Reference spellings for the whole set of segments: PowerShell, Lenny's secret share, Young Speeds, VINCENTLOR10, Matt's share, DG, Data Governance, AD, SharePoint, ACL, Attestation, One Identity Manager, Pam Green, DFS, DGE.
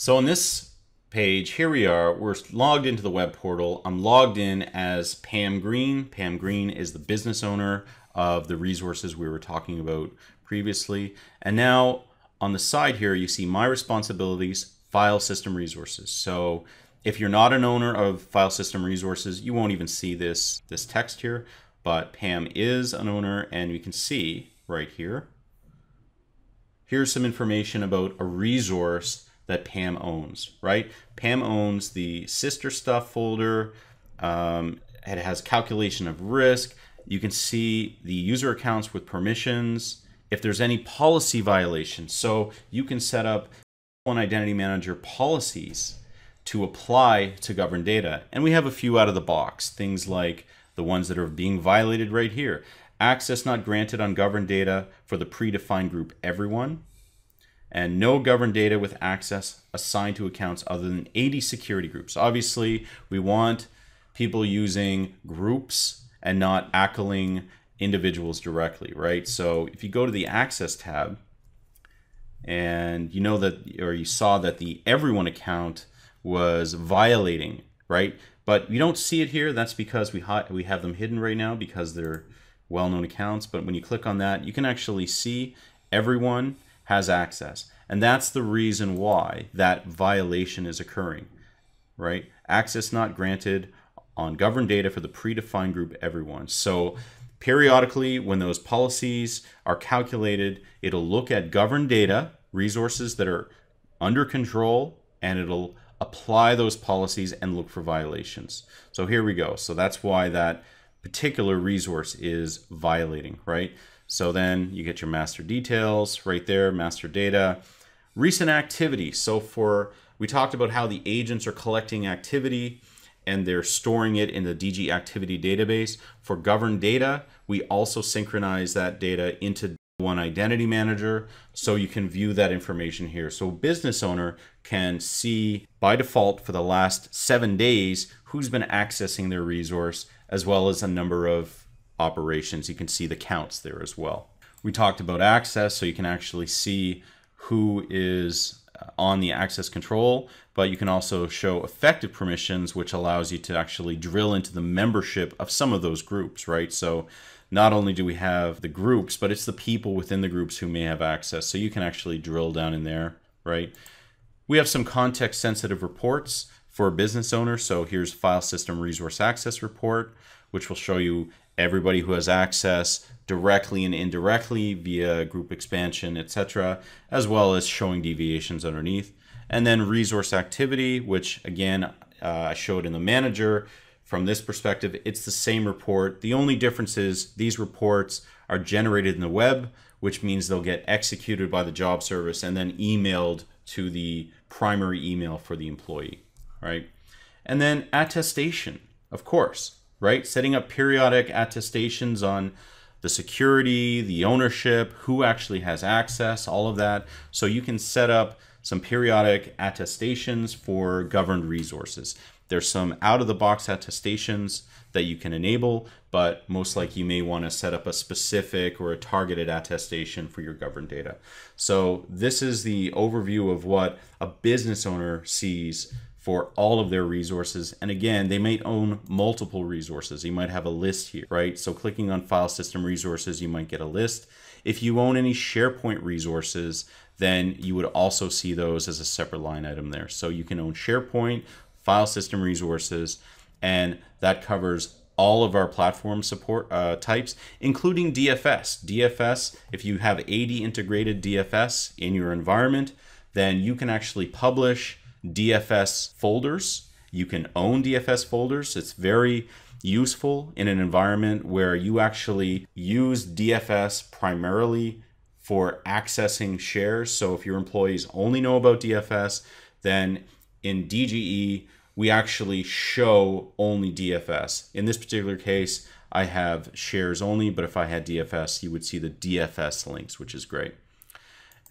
So on this page, here we are, we're logged into the web portal. I'm logged in as Pam Green. Pam Green is the business owner of the resources we were talking about previously. And now on the side here, you see my responsibilities, file system resources. So if you're not an owner of file system resources, you won't even see this text here, but Pam is an owner, and we can see right here, here's some information about a resource that Pam owns, right? Pam owns the sister stuff folder. It has calculation of risk. You can see the user accounts with permissions, if there's any policy violations. So you can set up One Identity Manager policies to apply to governed data. And we have a few out of the box, things like the ones that are being violated right here. Access not granted on governed data for the predefined group everyone, and no governed data with access assigned to accounts other than AD security groups. Obviously, we want people using groups and not ACLing individuals directly, right? So if you go to the access tab, and you know that, or you saw that the everyone account was violating, right? But you don't see it here. That's because we have them hidden right now because they're well-known accounts. But when you click on that, you can actually see everyone has access. And that's the reason why that violation is occurring, right? Access not granted on governed data for the predefined group everyone. So periodically, when those policies are calculated, it'll look at governed data, resources that are under control, and it'll apply those policies and look for violations. So here we go. So that's why that particular resource is violating, right? So then you get your master details right there, master data, recent activity. So we talked about how the agents are collecting activity and they're storing it in the DG activity database. For governed data, we also synchronize that data into One Identity Manager, so you can view that information here. So business owner can see by default for the last 7 days who's been accessing their resource, as well as a number of operations. You can see the counts there as well. We talked about access, so you can actually see who is on the access control, but you can also show effective permissions, which allows you to actually drill into the membership of some of those groups, right? So not only do we have the groups, but it's the people within the groups who may have access. So you can actually drill down in there, right? We have some context sensitive reports for a business owner. So here's file system resource access report, which will show you everybody who has access directly and indirectly via group expansion, etc., as well as showing deviations underneath. And then resource activity, which again, I showed in the manager. From this perspective, it's the same report. The only difference is these reports are generated in the web, which means they'll get executed by the job service and then emailed to the primary email for the employee, right? And then attestation, of course, right? Setting up periodic attestations on the security, the ownership, who actually has access, all of that. So you can set up some periodic attestations for governed resources. There's some out-of-the-box attestations that you can enable, but most likely you may want to set up a specific or a targeted attestation for your governed data. So this is the overview of what a business owner sees for all of their resources. And again, they might own multiple resources. You might have a list here, right? So clicking on file system resources, you might get a list. If you own any SharePoint resources, then you would also see those as a separate line item there. So you can own SharePoint, file system resources, and that covers all of our platform support types, including DFS. DFS, if you have AD integrated DFS in your environment, then you can actually publish DFS folders. You can own DFS folders. It's very useful in an environment where you actually use DFS primarily for accessing shares. So if your employees only know about DFS, then in DGE, we actually show only DFS. In this particular case, I have shares only, but if I had DFS, you would see the DFS links, which is great.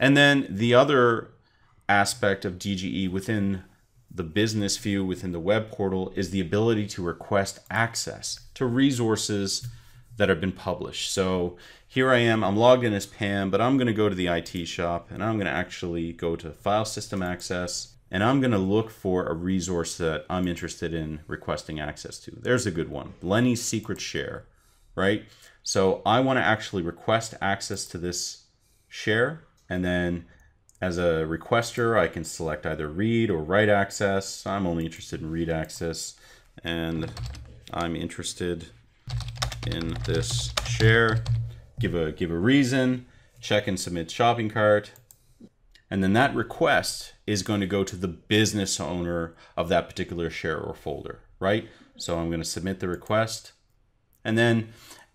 And then the other aspect of DGE within the business view within the web portal is the ability to request access to resources that have been published. So here I am, I'm logged in as Pam, but I'm going to go to the IT shop and I'm going to actually go to file system access, And I'm going to look for a resource that I'm interested in requesting access to. There's a good one, Lenny's secret share, right? So I want to actually request access to this share. And then as a requester, I can select either read or write access. I'm only interested in read access, and I'm interested in this share. Give a reason, check and submit shopping cart. And then that request is going to go to the business owner of that particular share or folder, right? So I'm going to submit the request. And then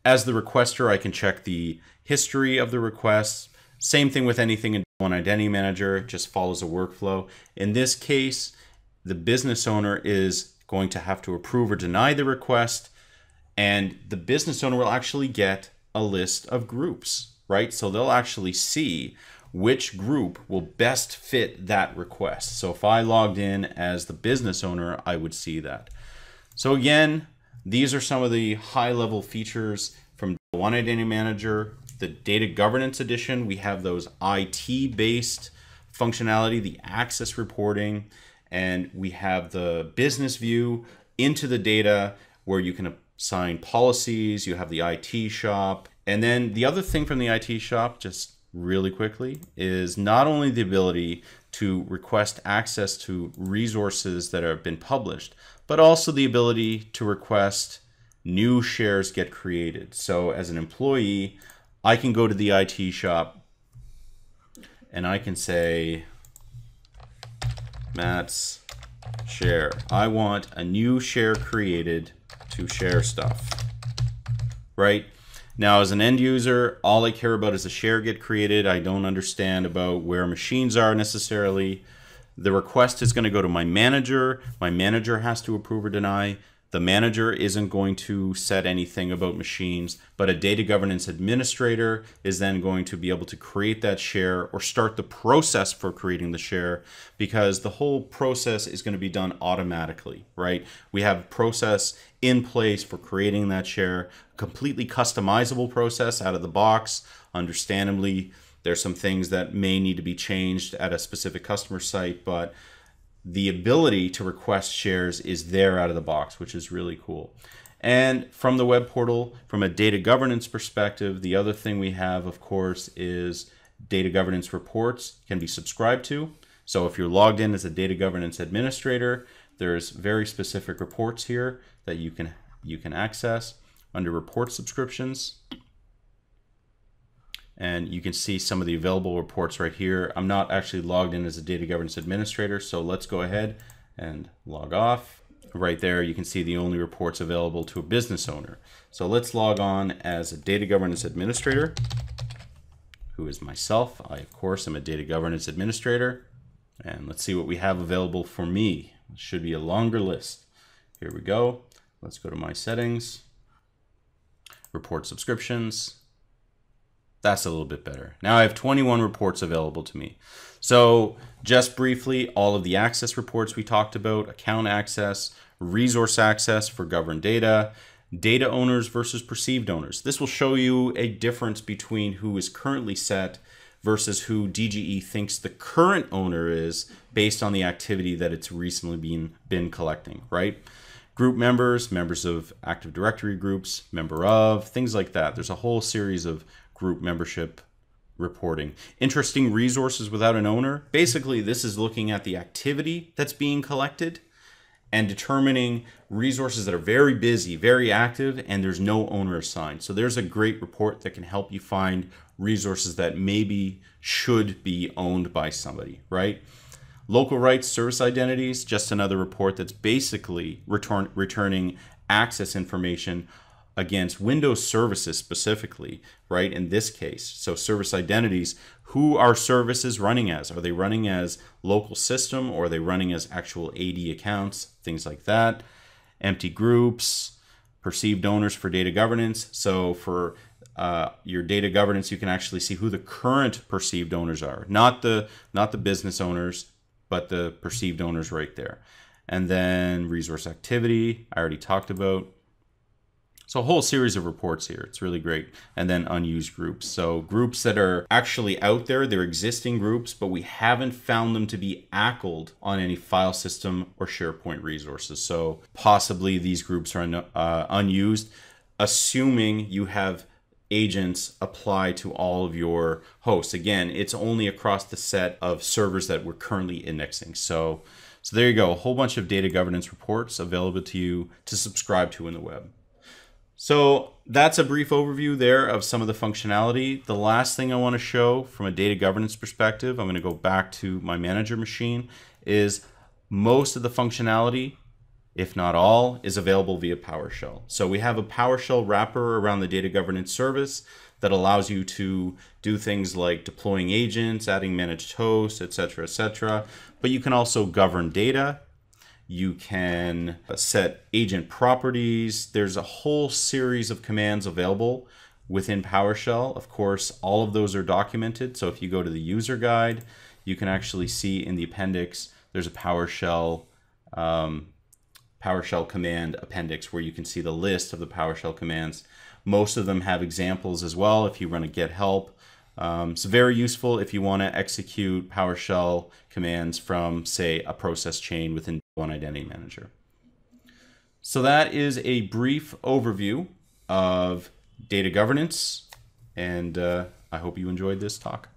as the requester, I can check the history of the requests. Same thing with anything in One Identity Manager, it just follows a workflow. In this case, the business owner is going to have to approve or deny the request, and the business owner will actually get a list of groups, right? So they'll actually see which group will best fit that request. So if I logged in as the business owner, I would see that. So again, these are some of the high-level features from One Identity Manager. The Data Governance Edition, we have those IT-based functionality, the access reporting, and we have the business view into the data where you can assign policies, you have the IT shop. And then the other thing from the IT shop, just really quickly, is not only the ability to request access to resources that have been published, but also the ability to request new shares get created. So as an employee, I can go to the IT shop and I can say, Matt's share. I want a new share created to share stuff, right? Now, as an end user, all I care about is the share get created. I don't understand about where machines are necessarily. The request is going to go to my manager. My manager has to approve or deny. The manager isn't going to set anything about machines, but a data governance administrator is then going to be able to create that share or start the process for creating the share, because the whole process is going to be done automatically, right? We have a process in place for creating that share, a completely customizable process out of the box. Understandably, there's some things that may need to be changed at a specific customer site, but the ability to request shares is there out of the box, which is really cool. And from the web portal, from a data governance perspective, the other thing we have, of course, is data governance reports can be subscribed to. So if you're logged in as a data governance administrator, there's very specific reports here that you can access under report subscriptions. And you can see some of the available reports right here. I'm not actually logged in as a data governance administrator, so let's go ahead and log off. Right there, you can see the only reports available to a business owner. So let's log on as a data governance administrator, who is myself. I, of course, am a data governance administrator. And let's see what we have available for me. It should be a longer list. Here we go. Let's go to my settings, report subscriptions. That's a little bit better. Now I have 21 reports available to me. So just briefly, all of the access reports we talked about, account access, resource access for governed data, data owners versus perceived owners. This will show you a difference between who is currently set versus who DGE thinks the current owner is based on the activity that it's recently been collecting, right? Group members, members of Active Directory groups, member of, things like that. There's a whole series of group membership reporting. Interesting resources without an owner. Basically, this is looking at the activity that's being collected and determining resources that are very busy, very active, and there's no owner assigned. So there's a great report that can help you find resources that maybe should be owned by somebody, right? Local rights, service identities, just another report that's basically returning access information against Windows services specifically, right, in this case. So service identities, who are services running as? Are they running as local system, or are they running as actual AD accounts, things like that. Empty groups, perceived owners for data governance. So for your data governance, you can actually see who the current perceived owners are, not the business owners, but the perceived owners right there. And then resource activity, I already talked about. So a whole series of reports here. It's really great. And then unused groups. So groups that are actually out there, they're existing groups, but we haven't found them to be ACLed on any file system or SharePoint resources. So possibly these groups are unused, assuming you have agents apply to all of your hosts. Again, it's only across the set of servers that we're currently indexing. So there you go, a whole bunch of data governance reports available to you to subscribe to in the web. So that's a brief overview there of some of the functionality. The last thing I want to show from a data governance perspective, I'm going to go back to my manager machine, is most of the functionality, if not all, is available via PowerShell. So we have a PowerShell wrapper around the data governance service that allows you to do things like deploying agents, adding managed hosts, etc., etc. But you can also govern data. You can set agent properties. There's a whole series of commands available within PowerShell. Of course, all of those are documented. So if you go to the user guide, you can actually see in the appendix, there's a PowerShell command appendix where you can see the list of the PowerShell commands. Most of them have examples as well if you run a get help. It's very useful if you want to execute PowerShell commands from, say, a process chain within One Identity Manager. So that is a brief overview of data governance, and I hope you enjoyed this talk.